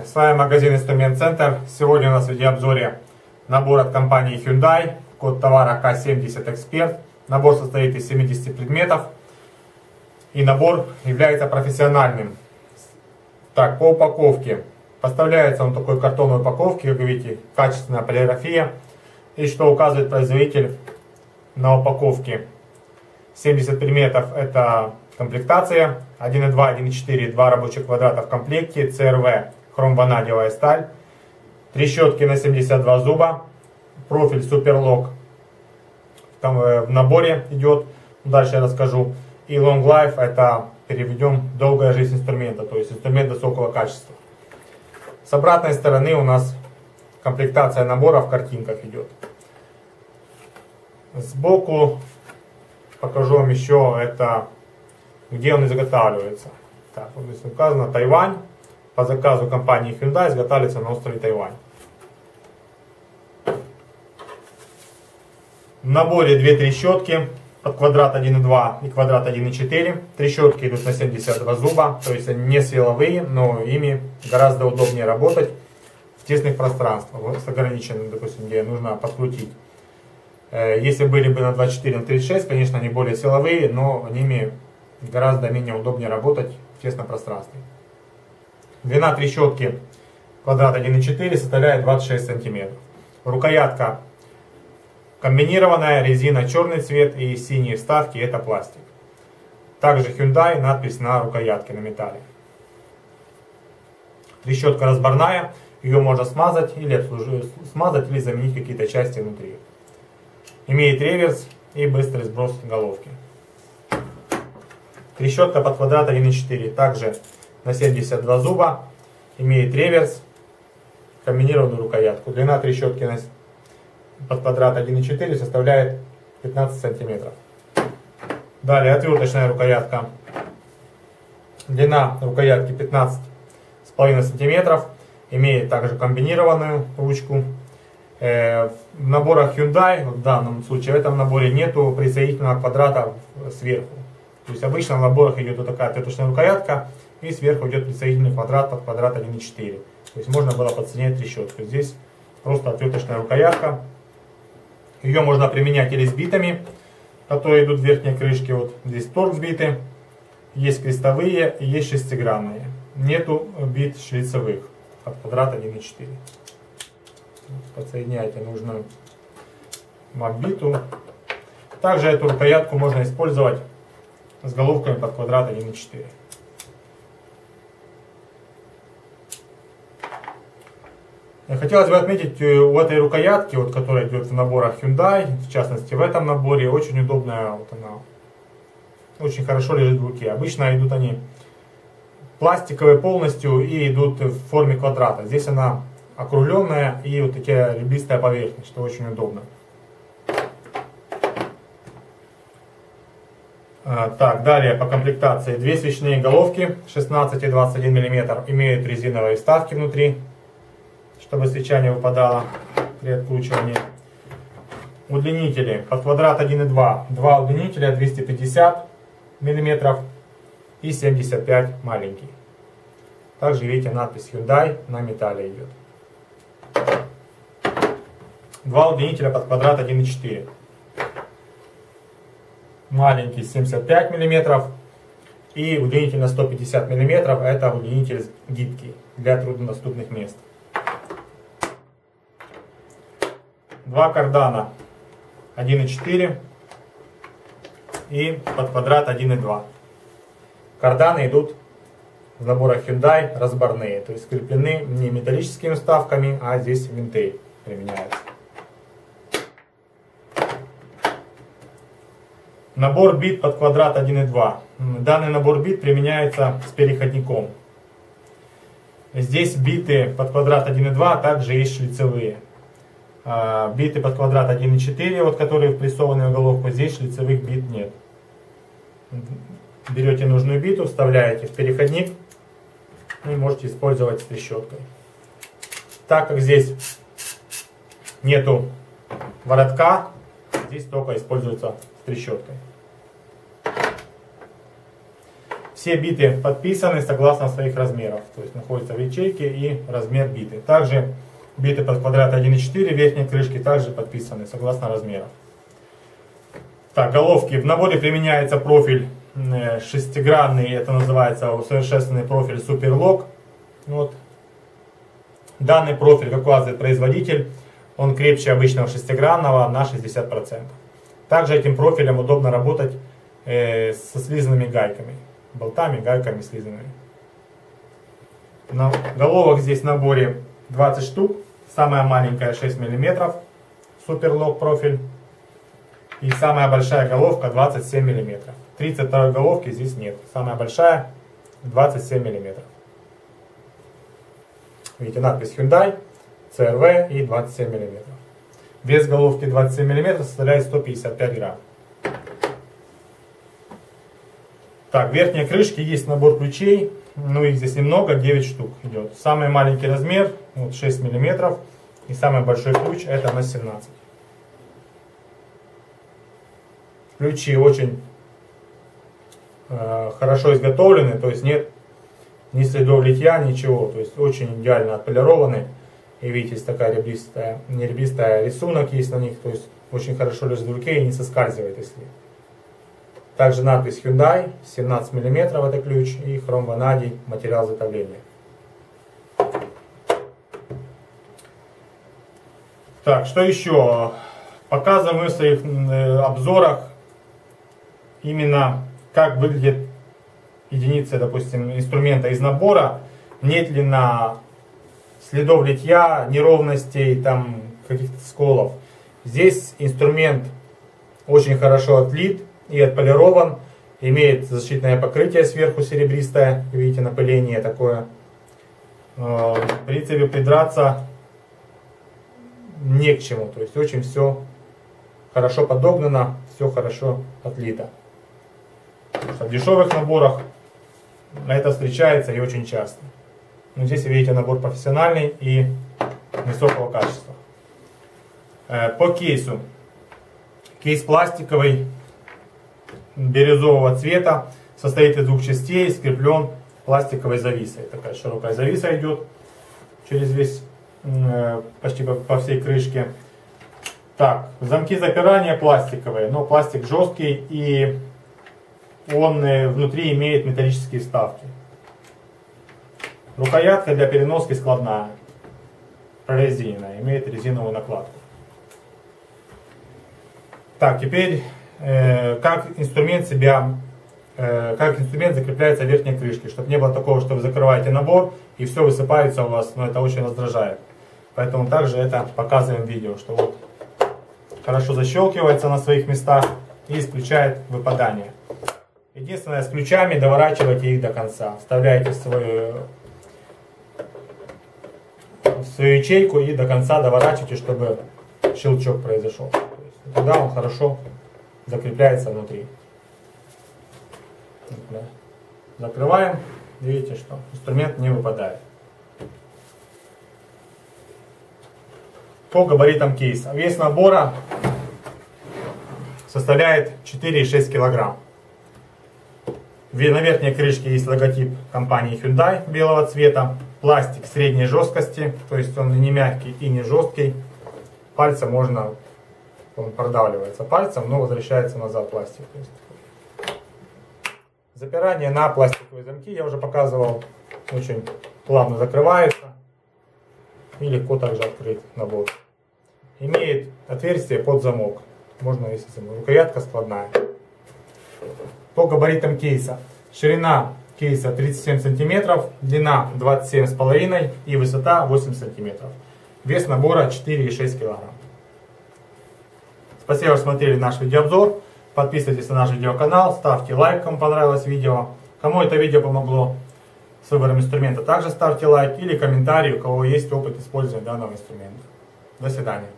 Здравствуйте, с вами магазин Инструмент Центр. Сегодня у нас в видеообзоре набор от компании Hyundai, код товара K70 Expert. Набор состоит из 70 предметов и набор является профессиональным. Так, по упаковке. Поставляется он в такой картонной упаковке, как видите, качественная полиграфия. И что указывает производитель на упаковке. 70 предметов — это комплектация 1.2, 1.4, 2 рабочих квадрата в комплекте, CRV, хромванадиевая сталь, трещотки на 72 зуба, профиль Superlock там в наборе идет, дальше я расскажу, и Long Life — это переведем долгая жизнь инструмента, то есть инструмент высокого качества. С обратной стороны у нас комплектация набора в картинках идет. Сбоку покажу вам еще, это где он изготавливается. Так, вот здесь указано Тайвань. По заказу компании Hyundai изготавливается на острове Тайвань. В наборе 2 трещотки под квадрат 1.2 и квадрат 1.4. Трещотки идут на 72 зуба, то есть они не силовые, но ими гораздо удобнее работать в тесных пространствах, с ограниченным, допустим, где нужно подкрутить. Если были бы на 24, на 36, конечно, они более силовые, но ними гораздо менее удобнее работать в тесном пространстве. Длина трещотки квадрат 1.4 составляет 26 см. Рукоятка комбинированная, резина черный цвет и синие вставки — это пластик. Также Hyundai, надпись на рукоятке на металле. Трещотка разборная, ее можно смазать или заменить какие-то части внутри. Имеет реверс и быстрый сброс головки. Трещотка под квадрат 1.4 также на 72 зуба. Имеет реверс, комбинированную рукоятку. Длина трещотки под квадрат 1.4 составляет 15 см. Далее отверточная рукоятка. Длина рукоятки 15,5 см. Имеет также комбинированную ручку. В наборах Hyundai, в данном случае, в этом наборе нету присоединительного квадрата сверху. То есть обычно в наборах идет вот такая отверточная рукоятка, и сверху идет присоединительный квадрат под квадрат 1.4. То есть можно было подсоединять трещотку. Здесь просто отверточная рукоятка. Ее можно применять или с битами, которые идут в верхней крышке. Вот здесь торг биты, есть крестовые, есть шестигранные. Нету бит шлицевых под квадрат 1.4. Подсоединяйте нужную магниту. Также эту рукоятку можно использовать с головками под квадрат 1.4. Хотелось бы отметить, у этой рукоятки, вот, которая идет в наборах Hyundai, в частности в этом наборе, очень удобная, вот она, очень хорошо лежит в руке. Обычно идут они пластиковые полностью и идут в форме квадрата. Здесь она округленная и вот такая ребристая поверхность, что очень удобно. Так, далее по комплектации. Две свечные головки 16 и 21 мм имеют резиновые вставки внутри, чтобы свеча не выпадала при откручивании. Удлинители под квадрат 1.2. Два удлинителя 250 мм и 75 маленький. Также видите, надпись Hyundai на металле идет. Два удлинителя под квадрат 1.4. Маленький 75 мм и удлинитель на 150 мм. Это удлинитель гибкий для труднодоступных мест. Два кардана 1.4 и под квадрат 1.2. Карданы идут в наборах Hyundai разборные, то есть скреплены не металлическими вставками, а здесь винты применяются. Набор бит под квадрат 1.2. Данный набор бит применяется с переходником. Здесь биты под квадрат 1.2, а также есть шлицевые. Биты под квадрат 1.4, вот, которые впрессованы в головку, здесь шлицевых бит нет. Берете нужную биту, вставляете в переходник и можете использовать с трещоткой. Так как здесь нету воротка, здесь только используется с трещоткой. Все биты подписаны согласно своих размеров, то есть находятся в ячейке и размер биты. Также биты под квадрат 1,4 верхней крышки также подписаны согласно размеров. Так, головки. В наборе применяется профиль шестигранный, это называется усовершенствованный профиль Superlock. Вот. Данный профиль, как указывает производитель, он крепче обычного шестигранного на 60%. Также этим профилем удобно работать со слизанными гайками, болтами, гайками слизанными. На головок здесь в наборе 20 штук, самая маленькая 6 мм, Superlock профиль, и самая большая головка 27 мм. 32 головки здесь нет, самая большая 27 мм. Видите надпись Hyundai, CRV и 27 мм. Вес головки 27 мм составляет 155 грамм. Так, в верхней крышке есть набор ключей, ну их здесь немного, 9 штук идет. Самый маленький размер, вот 6 мм, и самый большой ключ это на 17. Ключи очень хорошо изготовлены, то есть нет ни следов литья, ничего, то есть очень идеально отполированы. И видите, есть такая ребристая, не ребристая, рисунок есть на них, то есть очень хорошо лежит в руке и не соскальзывает, если. Также надпись Hyundai, 17 мм это ключ, и хром-ванадий, материал изготовления. Так, что еще? Показываю в своих обзорах именно как выглядит единица, допустим, инструмента из набора. Нет ли на следов литья, неровностей, там каких-то сколов. Здесь инструмент очень хорошо отлит и отполирован. Имеет защитное покрытие сверху серебристое. Видите, напыление такое. В принципе, придраться не к чему. То есть очень все хорошо подогнано, все хорошо отлито. В дешевых наборах это встречается и очень часто. Но здесь вы видите набор профессиональный и высокого качества. По кейсу. Кейс пластиковый, бирюзового цвета, состоит из двух частей, скреплен пластиковой зависой. Такая широкая зависа идет через весь, почти по всей крышке. Так, замки запирания пластиковые, но пластик жесткий и он внутри имеет металлические вставки. Рукоятка для переноски складная, прорезиненная, имеет резиновую накладку. Так, теперь как инструмент закрепляется в верхней крышке, чтобы не было такого, что вы закрываете набор и все высыпается у вас, но это очень раздражает. Поэтому также это показываем в видео, что вот хорошо защелкивается на своих местах и исключает выпадание. Единственное, с ключами доворачивайте их до конца, вставляете в свою ячейку и до конца доворачивайте, чтобы щелчок произошел. Тогда он хорошо закрепляется внутри. Закрываем, видите, что инструмент не выпадает. По габаритам кейса. Вес набора составляет 4,6 кг. На верхней крышке есть логотип компании Hyundai белого цвета. Пластик средней жесткости, то есть он не мягкий и не жесткий. Пальцем можно, он продавливается пальцем, но возвращается назад пластик. Запирание на пластиковые замки я уже показывал. Очень плавно закрывается и легко также открыть набор. Имеет отверстие под замок. Можно весить замок. Рукоятка складная. По габаритам кейса. Ширина кейса 37 см, длина 27,5 см и высота 8 см. Вес набора 4,6 кг. Спасибо, что смотрели наш видеообзор. Подписывайтесь на наш видеоканал, ставьте лайк, кому понравилось видео. Кому это видео помогло с выбором инструмента, также ставьте лайк или комментарий, у кого есть опыт использования данного инструмента. До свидания.